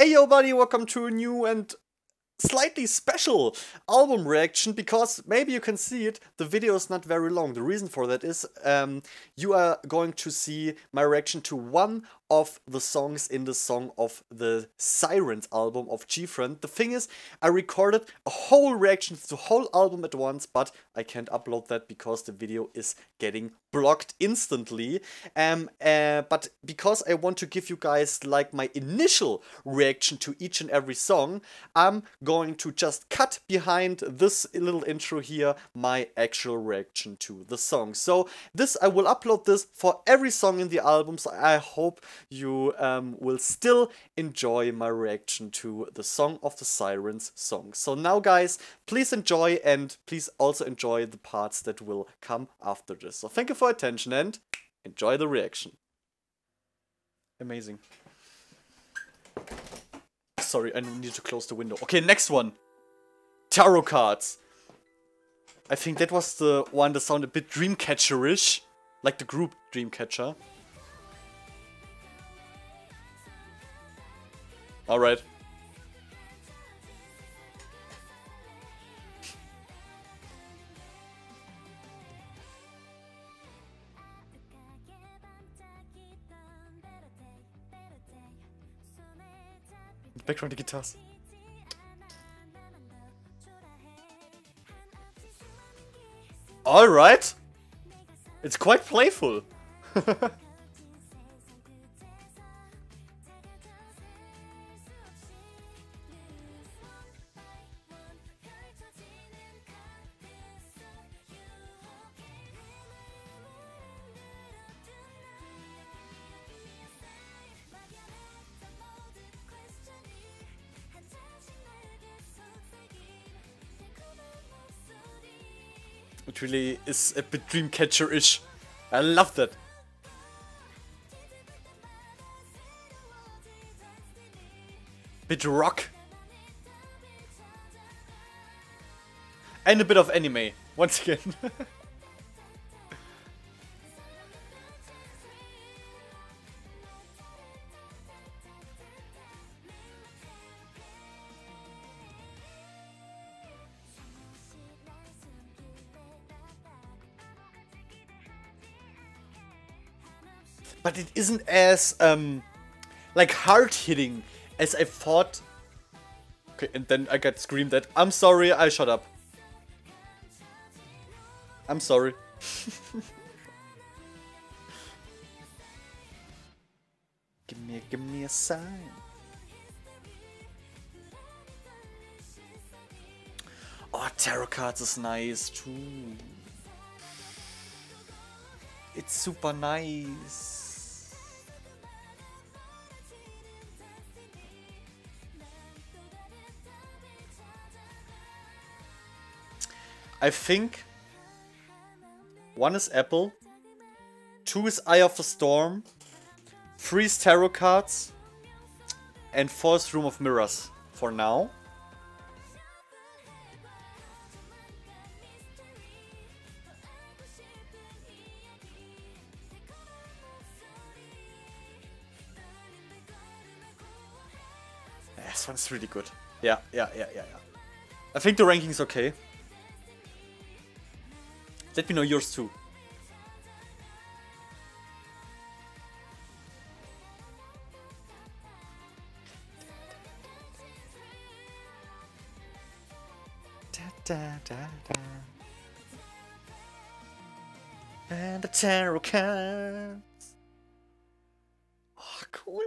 Hey yo buddy, welcome to a new and slightly special album reaction, because maybe you can see it, the video is not very long. The reason for that is you are going to see my reaction to one of the songs in the Song of the Sirens album of GFRIEND. The thing is, I recorded a whole reaction to the whole album at once, but I can't upload that because the video is getting blocked instantly. But because I want to give you guys like my initial reaction to each and every song, I'm going to just cut behind this little intro here my actual reaction to the song. So this, I will upload this for every song in the album, so I hope you will still enjoy my reaction to the Song of the Sirens song. So now guys, please enjoy, and please also enjoy the parts that will come after this. So thank you for attention and enjoy the reaction. Amazing. Sorry, I need to close the window. Okay, next one. Tarot cards. I think that was the one that sounded a bit Dreamcatcher-ish. Like the group Dreamcatcher. Alright. Background guitars. Alright! It's quite playful. It really is a bit Dreamcatcher-ish. I love that. Bit rock. And a bit of anime, once again. But it isn't as, like, hard-hitting as I thought. Okay, and then I got screamed at. I'm sorry, I shut up. I'm sorry. Give me a sign. Oh, tarot cards is nice, too. It's super nice. I think one is Apple, two is Eye of the Storm, three is Tarot Cards, and four is Room of Mirrors for now. This one's really good. Yeah. I think the ranking's okay. Let me know yours too. And the tarot cards. Oh, cool.